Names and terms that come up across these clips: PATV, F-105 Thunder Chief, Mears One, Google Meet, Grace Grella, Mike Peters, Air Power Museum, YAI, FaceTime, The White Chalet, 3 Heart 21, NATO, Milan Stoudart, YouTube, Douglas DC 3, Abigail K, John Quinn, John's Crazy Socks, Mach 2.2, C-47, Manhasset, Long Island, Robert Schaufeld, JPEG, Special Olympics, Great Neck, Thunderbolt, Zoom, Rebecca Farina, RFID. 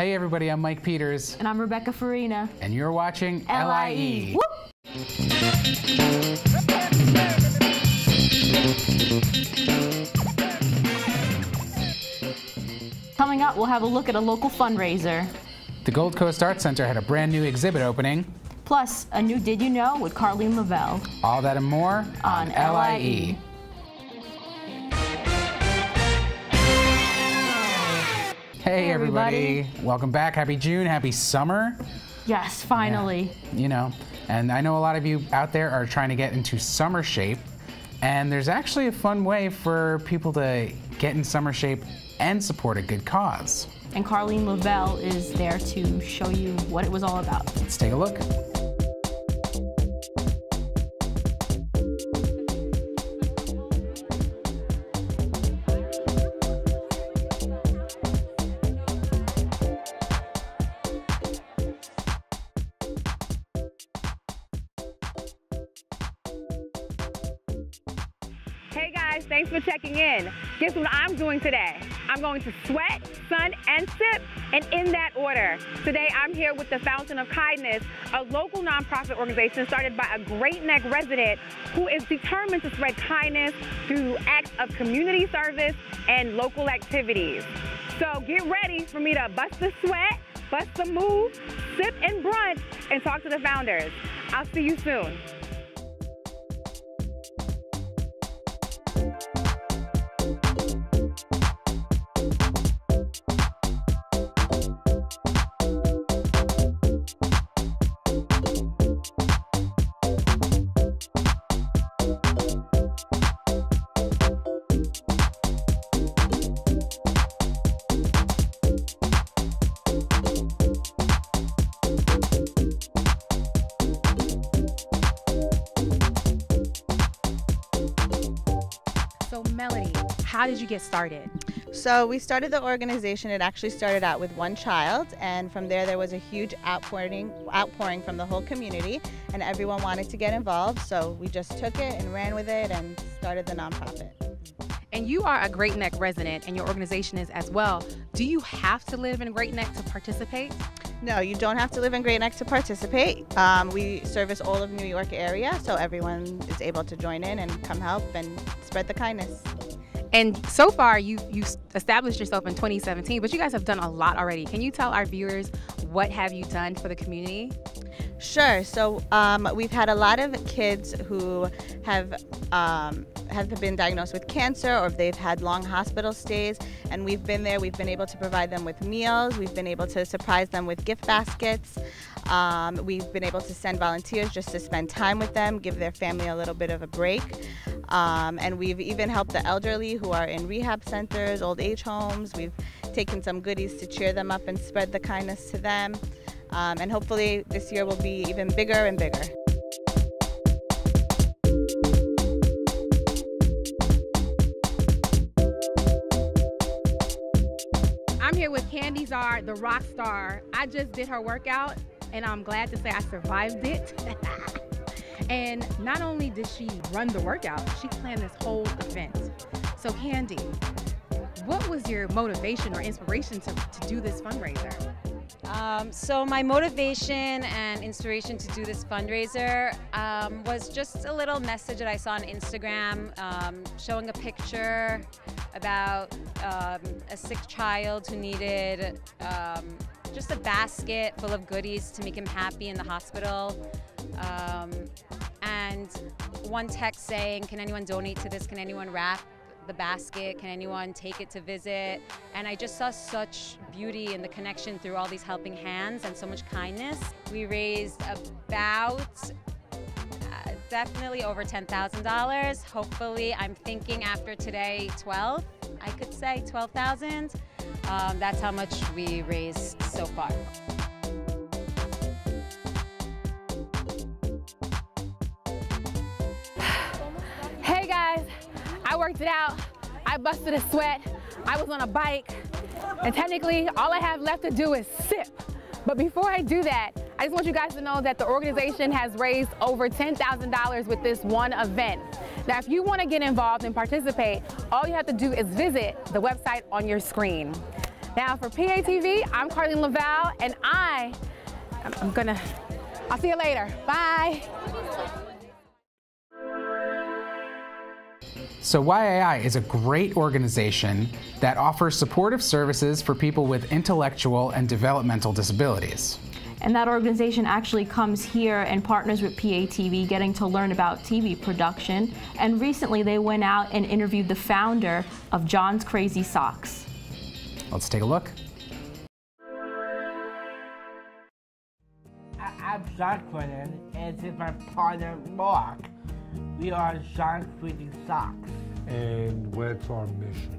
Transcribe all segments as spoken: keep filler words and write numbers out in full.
Hey everybody, I'm Mike Peters. And I'm Rebecca Farina. And you're watching L I E. Coming up, we'll have a look at a local fundraiser. The Gold Coast Arts Center had a brand new exhibit opening. Plus, a new Did You Know with Carlyne LaValle. All that and more on, on L I E. Hey everybody. everybody, welcome back. Happy June, happy summer. Yes, finally. Yeah, you know, and I know a lot of you out there are trying to get into summer shape, and there's actually a fun way for people to get in summer shape and support a good cause. And Carlyne LaValle is there to show you what it was all about. Let's take a look. Hey guys, thanks for checking in. Guess what I'm doing today? I'm going to sweat, sun, and sip, and in that order. Today I'm here with the Fountain of Kindness, a local nonprofit organization started by a Great Neck resident who is determined to spread kindness through acts of community service and local activities. So get ready for me to bust the sweat, bust the move, sip and brunch, and talk to the founders. I'll see you soon. How did you get started? So we started the organization. It actually started out with one child, and from there there was a huge outpouring, outpouring from the whole community, and everyone wanted to get involved, so we just took it and ran with it and started the nonprofit. And you are a Great Neck resident, and your organization is as well. Do you have to live in Great Neck to participate? No, you don't have to live in Great Neck to participate. Um, we service all of New York area, so everyone is able to join in and come help and spread the kindness. And so far, you've, you've established yourself in twenty seventeen, but you guys have done a lot already. Can you tell our viewers what have you done for the community? Sure. So um, we've had a lot of kids who have um, have been diagnosed with cancer, or they've had long hospital stays, and we've been there. We've been able to provide them with meals. We've been able to surprise them with gift baskets. Um, we've been able to send volunteers just to spend time with them, give their family a little bit of a break. Um, and we've even helped the elderly who are in rehab centers, old age homes. We've taken some goodies to cheer them up and spread the kindness to them. Um, and hopefully this year will be even bigger and bigger. I'm here with Candy Zarr, the rock star. I just did her workout, and I'm glad to say I survived it. And not only did she run the workout, she planned this whole event. So Candy, what was your motivation or inspiration to, to do this fundraiser? Um, so my motivation and inspiration to do this fundraiser um, was just a little message that I saw on Instagram um, showing a picture about um, a sick child who needed um, just a basket full of goodies to make him happy in the hospital. Um, and one text saying, can anyone donate to this? Can anyone wrap the basket? Can anyone take it to visit? And I just saw such beauty in the connection through all these helping hands and so much kindness. We raised about uh, definitely over ten thousand dollars. Hopefully, I'm thinking after today, twelve, I could say twelve thousand. Um, that's how much we raised so far. I worked it out, I busted a sweat, I was on a bike, and technically all I have left to do is sip. But before I do that, I just want you guys to know that the organization has raised over ten thousand dollars with this one event. Now, if you want to get involved and participate, all you have to do is visit the website on your screen. Now for P A T V, I'm Carlyne LaValle, and I, I'm, I'm gonna, I'll see you later. Bye. So Y A I is a great organization that offers supportive services for people with intellectual and developmental disabilities. And that organization actually comes here and partners with P A T V, getting to learn about T V production. And recently they went out and interviewed the founder of John's Crazy Socks. Let's take a look. I'm John Quinn, and this is my partner, Mark. We are John's Crazy Socks. And what's our mission?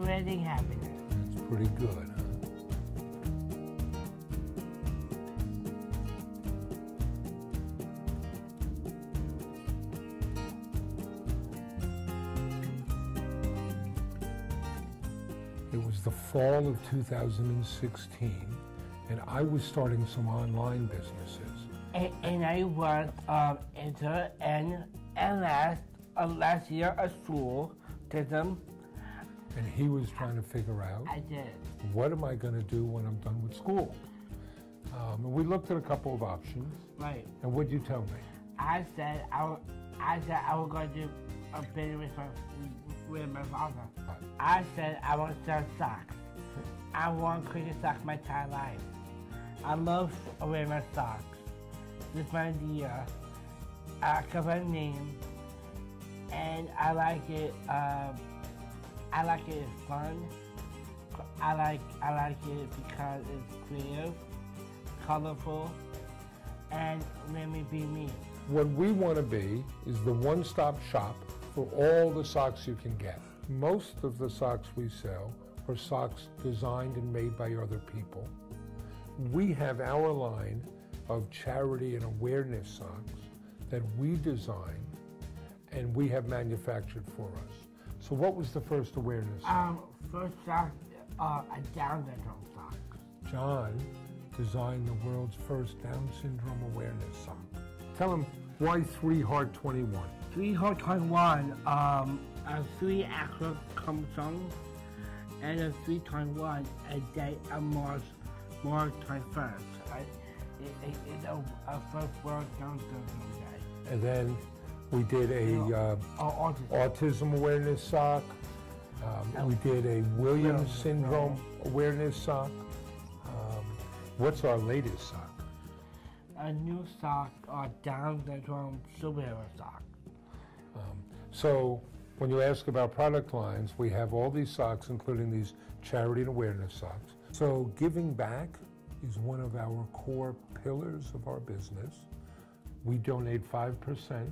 Spreading happiness. That's pretty good, huh? It was the fall of two thousand sixteen, and I was starting some online businesses. And, and I worked um, inter and L S uh, last year at school, did them. And he was trying to figure out, I did. What am I going to do when I'm done with school? Um, and we looked at a couple of options. Right. And what'd you tell me? I said I was, I said I was going to do a business with my father. Right. I said I want to sell socks. I want Crazy Socks my entire life. I love wearing my socks. This is my idea. I got my name, and I like it. Um, I like it. It's fun. I like. I like it because it's creative, colorful, and let me be me. What we want to be is the one-stop shop for all the socks you can get. Most of the socks we sell are socks designed and made by other people. We have our line of charity and awareness socks that we design and we have manufactured for us. So what was the first awareness sock? Um, first sock, uh, a Down syndrome sock. John designed the world's first Down syndrome awareness sock. Tell him why three heart twenty-one? three heart twenty-one, um, a three actor comes on, and a three twenty-one, a day of March twenty-first. It, it, it's a, a first world Down syndrome day. And then we did a no, uh, uh, autism. autism awareness sock. Um, no. We did a Williams no. syndrome no. awareness sock. Um, what's our latest sock? A new sock, our Down syndrome superhero sock. Um, so when you ask about product lines, we have all these socks, including these charity and awareness socks. So giving back is one of our core pillars of our business. We donate five percent.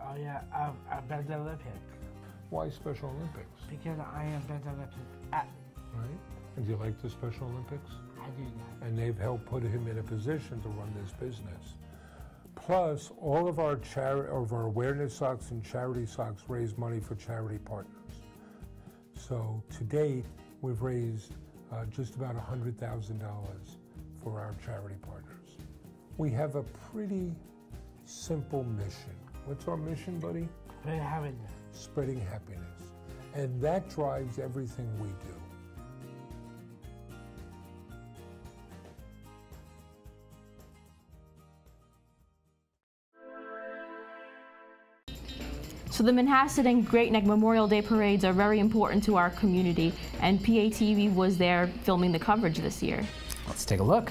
Oh yeah, I'm, I'm Special Olympics. Why Special Olympics? Because I am Special Olympics. I right? And do you like the Special Olympics? I do not. And they've helped put him in a position to run this business. Plus, all of our, chari of our awareness socks and charity socks raise money for charity partners. So to date, we've raised Uh, just about one hundred thousand dollars for our charity partners. We have a pretty simple mission. What's our mission, buddy? Spreading happiness. Spreading happiness. And that drives everything we do. So the Manhasset and Great Neck Memorial Day parades are very important to our community, and P A T V was there filming the coverage this year. Let's take a look.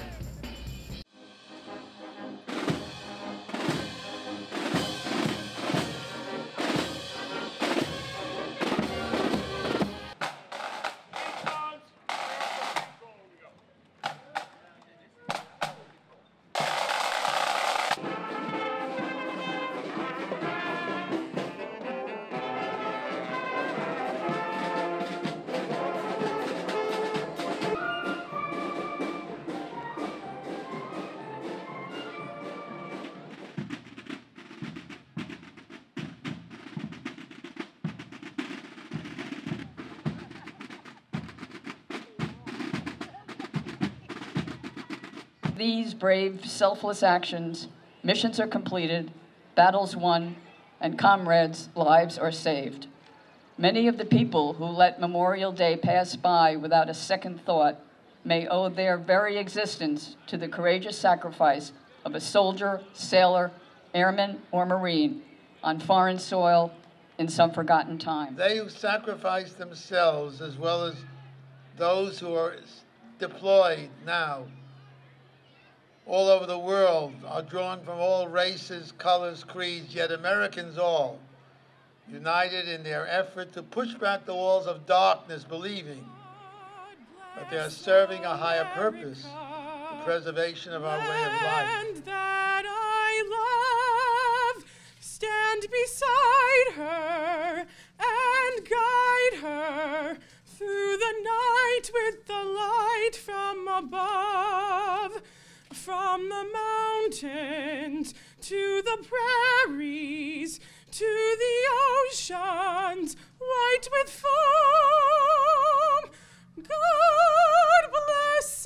These brave, selfless actions, missions are completed, battles won, and comrades' lives are saved. Many of the people who let Memorial Day pass by without a second thought may owe their very existence to the courageous sacrifice of a soldier, sailor, airman, or Marine on foreign soil in some forgotten time. They who sacrifice themselves, as well as those who are deployed now all over the world, are drawn from all races, colors, creeds, yet Americans all, united in their effort to push back the walls of darkness, believing that they are serving a higher purpose, the preservation of our way of life. That I love, stand beside her and guide her through the night with the light from above, from the mountains to the prairies, to the oceans white with foam. God bless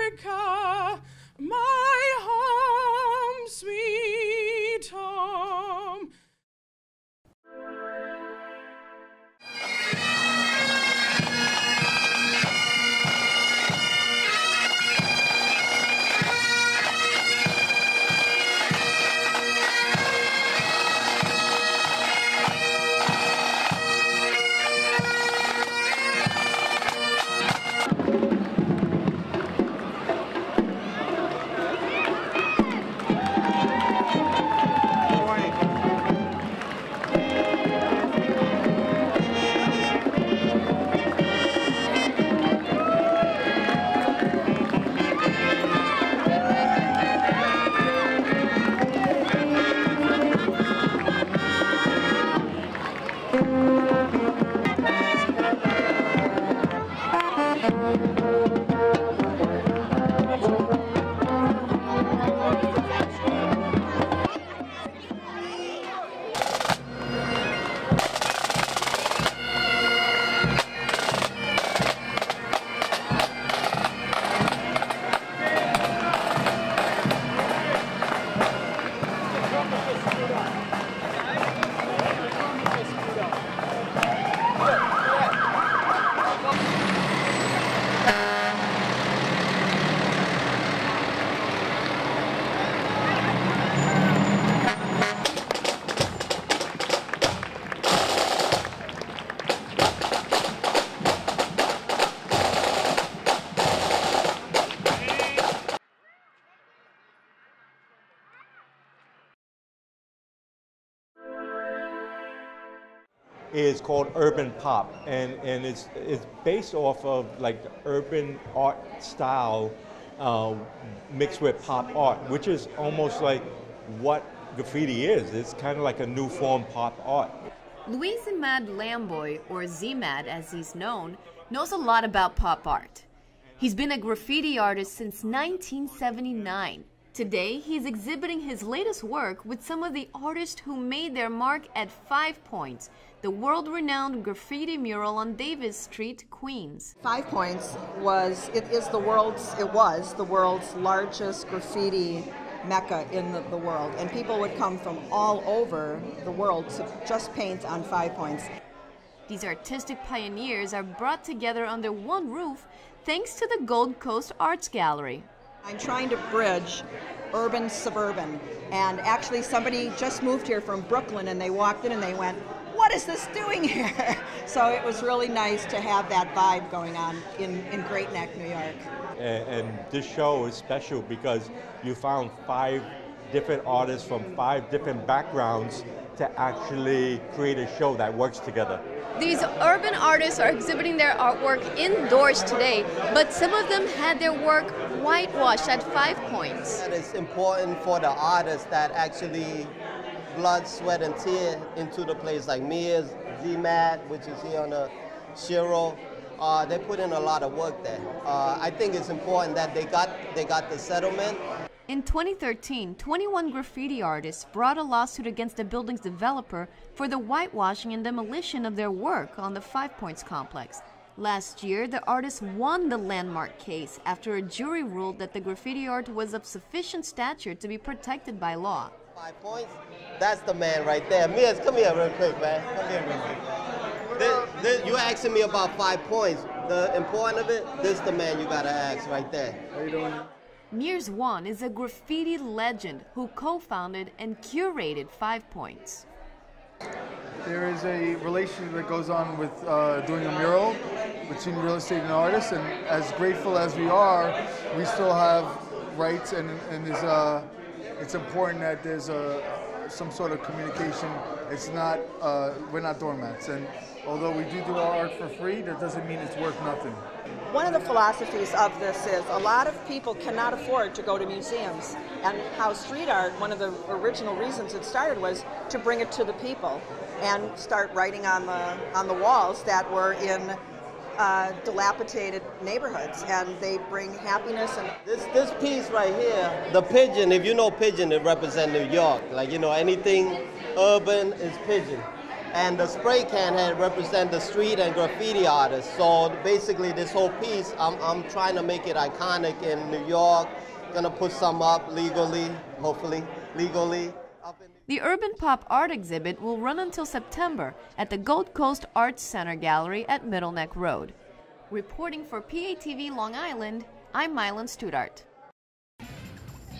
America, my home, sweet home. Is called urban pop, and and it's it's based off of like the urban art style uh, mixed with pop art, which is almost like what graffiti is. It's kind of like a new form pop art. Luis Ahmad Lamboy, or Zmad as he's known, knows a lot about pop art. He's been a graffiti artist since nineteen seventy-nine. Today, he's exhibiting his latest work with some of the artists who made their mark at five Pointz, the world-renowned graffiti mural on Davis Street, Queens. five Pointz was, it is the world's, it was the world's largest graffiti mecca in the, the world, and people would come from all over the world to just paint on five Pointz. These artistic pioneers are brought together under one roof thanks to the Gold Coast Arts Gallery. I'm trying to bridge urban, suburban, and actually somebody just moved here from Brooklyn and they walked in and they went, what is this doing here? So it was really nice to have that vibe going on in, in Great Neck, New York. And, and this show is special because you found five different artists from five different backgrounds to actually create a show that works together. These urban artists are exhibiting their artwork indoors today, but some of them had their work whitewashed at five Pointz. It's important for the artists that actually blood, sweat, and tear into the place, like me is Zmad, which is here on the Shiro. Uh, they put in a lot of work there. Uh, I think it's important that they got, they got the settlement. In twenty thirteen, twenty-one graffiti artists brought a lawsuit against the building's developer for the whitewashing and demolition of their work on the five Pointz complex. Last year, the artists won the landmark case after a jury ruled that the graffiti art was of sufficient stature to be protected by law. five Pointz, that's the man right there. Miz, come here real quick, man. Come here real quick. this, you asking me about five pointz. The important of it, this the man you gotta ask right there. How you doing? Mears One is a graffiti legend who co-founded and curated five pointz. There is a relationship that goes on with uh, doing a mural between real estate and artists, and as grateful as we are, we still have rights, and, and is, uh, it's important that there's a, some sort of communication. It's not, uh, we're not doormats, and although we do do our art for free, that doesn't mean it's worth nothing. One of the philosophies of this is a lot of people cannot afford to go to museums, and how street art, one of the original reasons it started was to bring it to the people and start writing on the, on the walls that were in uh, dilapidated neighborhoods, and they bring happiness. And this, this piece right here, the pigeon, if you know pigeon, it represents New York. Like, you know, anything urban is pigeon. And the spray can had represent the street and graffiti artists. So basically this whole piece, I'm, I'm trying to make it iconic in New York. Gonna put some up legally, hopefully, legally. Up in the urban pop art exhibit will run until September at the Gold Coast Arts Center Gallery at Middleneck Road. Reporting for P A T V Long Island, I'm Milan Stoudart.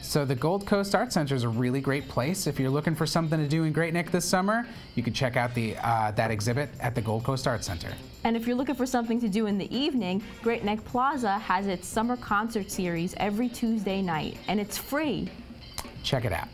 So the Gold Coast Arts Center is a really great place. If you're looking for something to do in Great Neck this summer, you can check out the, uh, that exhibit at the Gold Coast Arts Center. And if you're looking for something to do in the evening, Great Neck Plaza has its summer concert series every Tuesday night, and it's free. Check it out.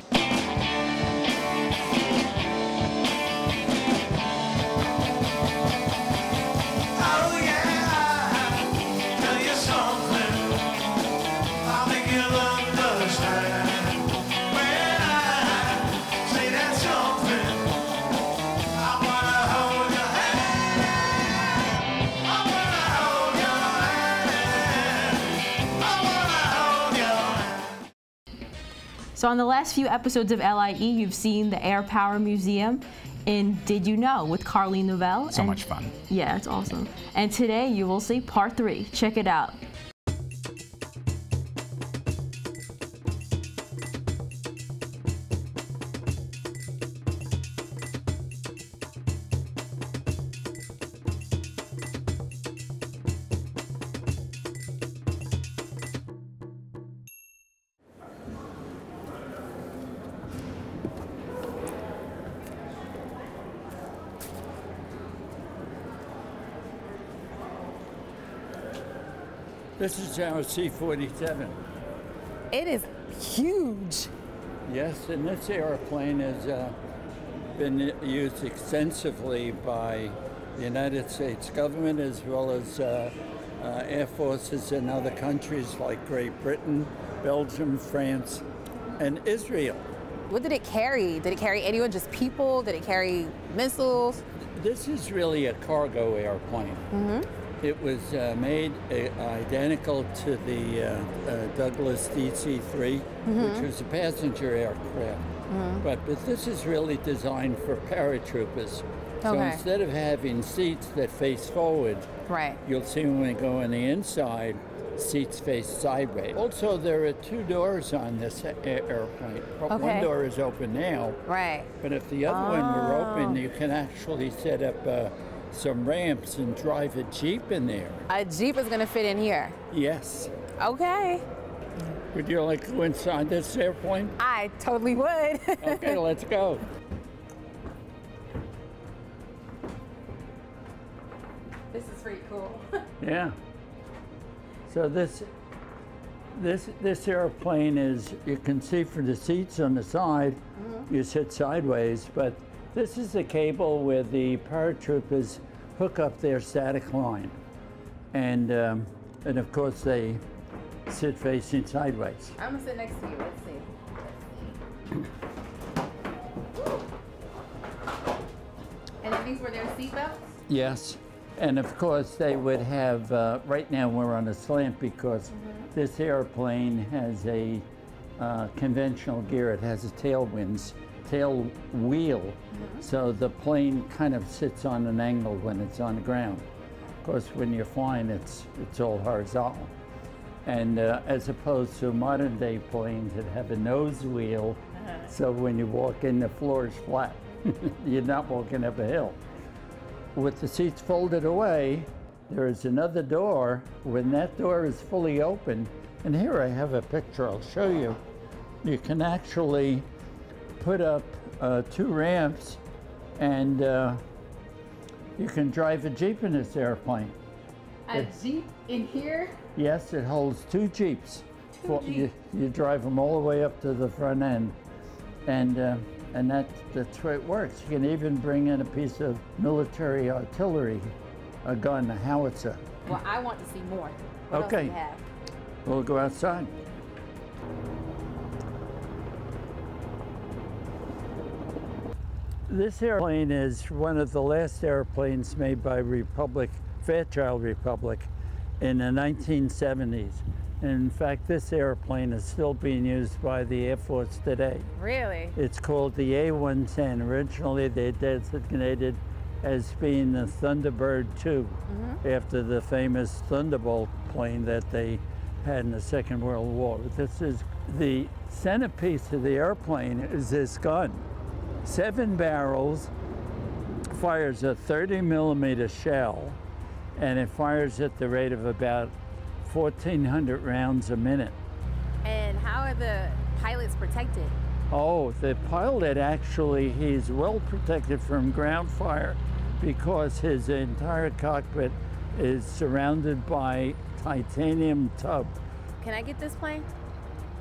So on the last few episodes of L I E, you've seen the Air Power Museum in Did You Know with Carlyne LaValle. So and much fun. Yeah, it's awesome. And today you will see part three. Check it out. This is our C forty-seven. It is huge. Yes, and this airplane has uh, been used extensively by the United States government as well as uh, uh, air forces in other countries like Great Britain, Belgium, France, and Israel. What did it carry? Did it carry anyone, just people? Did it carry missiles? This is really a cargo airplane. Mm-hmm. It was uh, made uh, identical to the uh, uh, Douglas D C three, mm-hmm. which was a passenger aircraft. Mm-hmm. But, but this is really designed for paratroopers. Okay. So instead of having seats that face forward, right. you'll see when we go on the inside, seats face sideways. Also, there are two doors on this airplane. Okay. One door is open now, right? But if the other oh. one were open, you can actually set up a some ramps and drive a Jeep in there. A Jeep is going to fit in here? Yes. Okay. Would you like to go inside this airplane? I totally would. Okay, let's go. This is pretty cool. Yeah. So this, this, this airplane is, you can see from the seats on the side, mm-hmm. you sit sideways, but this is the cable where the paratroopers hook up their static line. And, um, and of course, they sit facing sideways. I'm going to sit next to you. Let's see. Let's see. And that means were there seatbelts? Yes. And of course, they would have, uh, right now we're on a slant because mm-hmm. this airplane has a uh, conventional gear. It has a tailwinds. tail wheel, mm-hmm. so the plane kind of sits on an angle when it's on the ground. Of course, when you're flying, it's, it's all horizontal. And uh, as opposed to modern day planes that have a nose wheel, uh-huh. so when you walk in, the floor is flat. You're not walking up a hill. with the seats folded away, there is another door. When that door is fully open, and here I have a picture I'll show you, you can actually put up uh, two ramps, and uh, you can drive a Jeep in this airplane. A it, Jeep in here? Yes, it holds two Jeeps. Two well, Jeep. you, you drive them all the way up to the front end. And uh, and that, that's where it works. You can even bring in a piece of military artillery, a gun, a howitzer. Well, I want to see more. What okay. else do you have? We'll go outside. This airplane is one of the last airplanes made by Republic, Fairchild Republic, in the nineteen seventies. And in fact, this airplane is still being used by the Air Force today. Really? It's called the A one ten. Originally, they designated as being the Thunderbird two, mm-hmm. after the famous Thunderbolt plane that they had in the Second World War. This is the centerpiece of the airplane, is this gun. Seven barrels, fires a thirty millimeter shell, and it fires at the rate of about fourteen hundred rounds a minute. And how are the pilots protected? Oh, the pilot actually, he's well protected from ground fire because his entire cockpit is surrounded by titanium tub. Can I get this plane?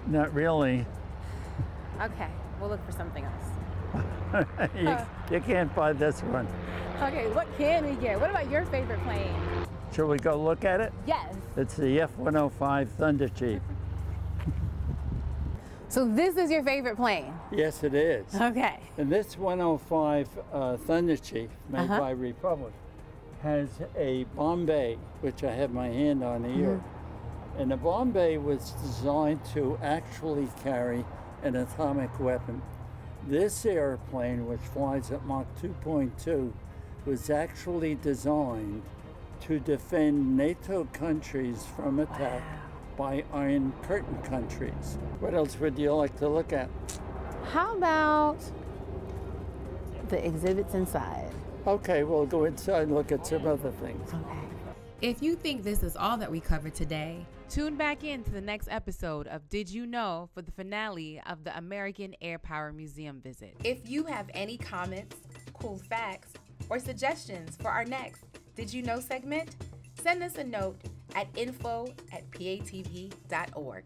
Not really. Okay, we'll look for something else. you, uh, you can't buy this one. Okay, what can we get? What about your favorite plane? Shall we go look at it? Yes. It's the F one oh five Thunder Chief. So this is your favorite plane? Yes, it is. Okay. And this one oh five uh, Thunder Chief, made uh-huh. by Republic, has a Bombay, which I have my hand on here. Mm-hmm. And the Bombay was designed to actually carry an atomic weapon. This airplane, which flies at Mach two point two, was actually designed to defend NATO countries from attack wow. by Iron Curtain countries. What else would you like to look at? How about the exhibits inside? Okay, we'll go inside and look at some other things. Okay. If you think this is all that we covered today, tune back in to the next episode of Did You Know for the finale of the American Air Power Museum visit. If you have any comments, cool facts, or suggestions for our next Did You Know segment, send us a note at info at P A T V dot org.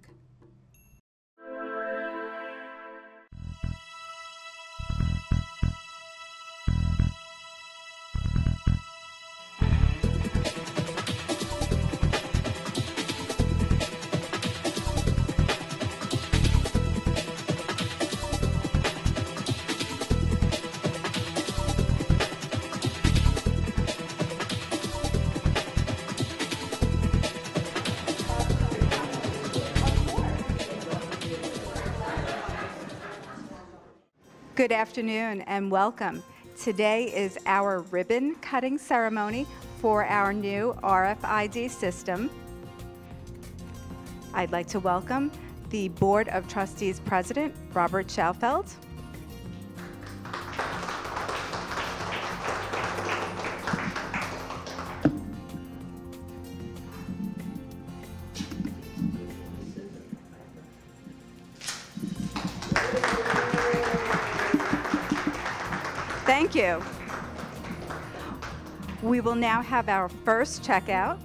Good afternoon and welcome. Today is our ribbon cutting ceremony for our new R F I D system. I'd like to welcome the Board of Trustees President, Robert Schaufeld, you. We will now have our first checkout.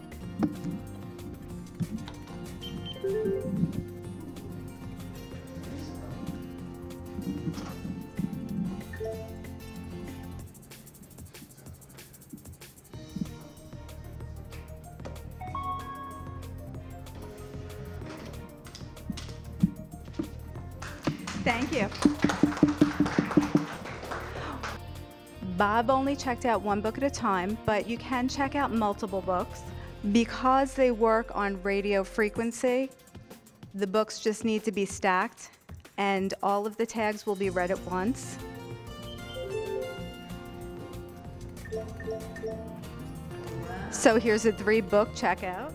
Thank you. Bob only checked out one book at a time, but you can check out multiple books. Because they work on radio frequency, the books just need to be stacked, and all of the tags will be read at once. So here's a three book checkout.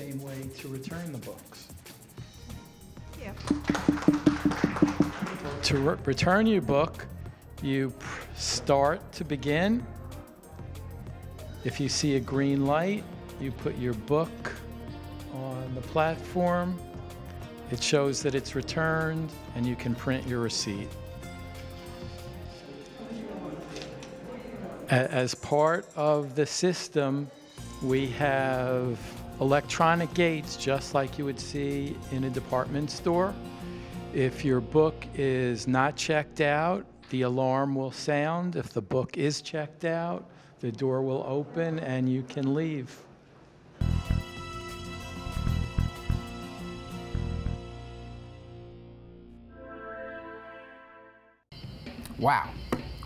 same way to return the books. Yeah. To re return your book, you start to begin. If you see a green light, you put your book on the platform. It shows that it's returned, and you can print your receipt. As part of the system, we have electronic gates, just like you would see in a department store. If your book is not checked out, the alarm will sound. If the book is checked out, the door will open and you can leave. Wow.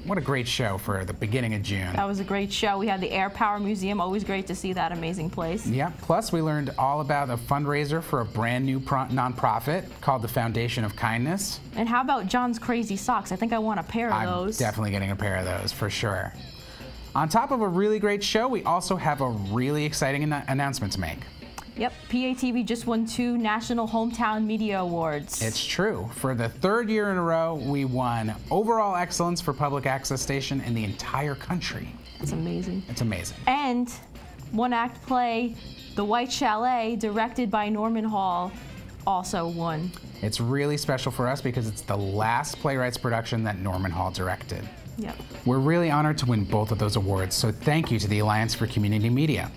What a great show for the beginning of June. That was a great show. We had the Air Power Museum. Always great to see that amazing place. Yeah. Plus, we learned all about a fundraiser for a brand new pro nonprofit called the Fountain of Kindness. And how about John's Crazy Socks? I think I want a pair of I'm those. I'm definitely getting a pair of those for sure. On top of a really great show, we also have a really exciting an announcement to make. Yep, P A T V just won two National Hometown Media Awards. It's true. For the third year in a row, we won Overall Excellence for Public Access Station in the entire country. It's amazing. It's amazing. And one-act play, The White Chalet, directed by Norman Hall, also won. It's really special for us because it's the last playwrights production that Norman Hall directed. Yep. We're really honored to win both of those awards, so thank you to the Alliance for Community Media.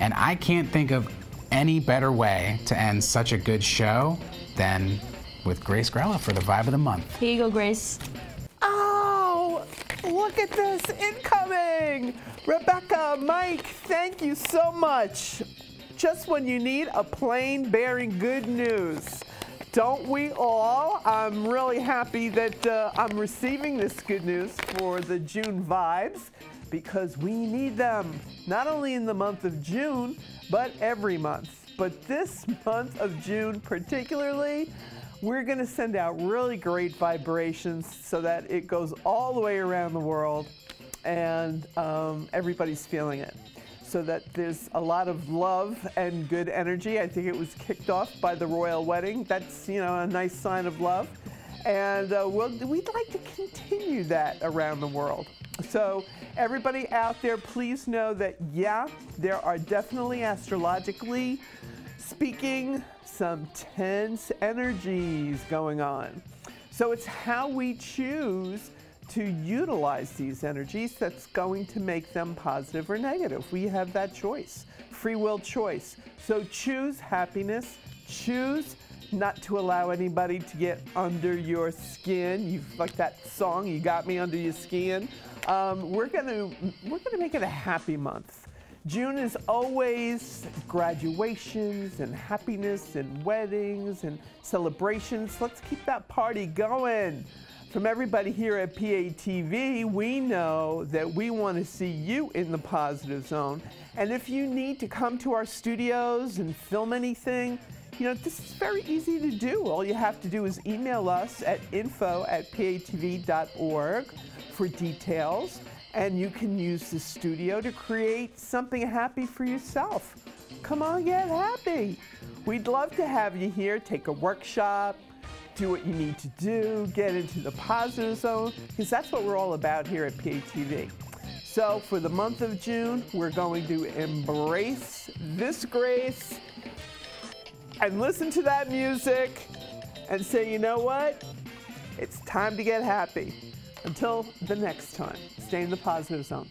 And I can't think of any better way to end such a good show than with Grace Grella for the vibe of the month. Here you go, Grace. Oh, look at this incoming. Rebecca, Mike, thank you so much. Just when you need a plane bearing good news. Don't we all? I'm really happy that uh, I'm receiving this good news for the June vibes, because we need them, not only in the month of June, but every month. But this month of June particularly, we're gonna send out really great vibrations so that it goes all the way around the world and um, everybody's feeling it. So that there's a lot of love and good energy. I think it was kicked off by the royal wedding. That's, you know, a nice sign of love. And uh, we'll, we'd like to continue that around the world. So everybody out there, please know that, yeah, there are definitely astrologically speaking some tense energies going on. So it's how we choose to utilize these energies that's going to make them positive or negative. We have that choice, free will choice. So choose happiness, choose not to allow anybody to get under your skin. You like that song, You Got Me Under Your Skin. Um, we're gonna we're gonna make it a happy month. June is always graduations and happiness and weddings and celebrations. Let's keep that party going. From everybody here at P A T V, we know that we want to see you in the positive zone. And if you need to come to our studios and film anything, you know, this is very easy to do. All you have to do is email us at info at p a t v dot org for details, and you can use the studio to create something happy for yourself. Come on, get happy. We'd love to have you here, take a workshop, do what you need to do, get into the positive zone, because that's what we're all about here at P A T V. So for the month of June, we're going to embrace this grace and listen to that music and say, you know what? It's time to get happy. Until the next time, stay in the positive zone.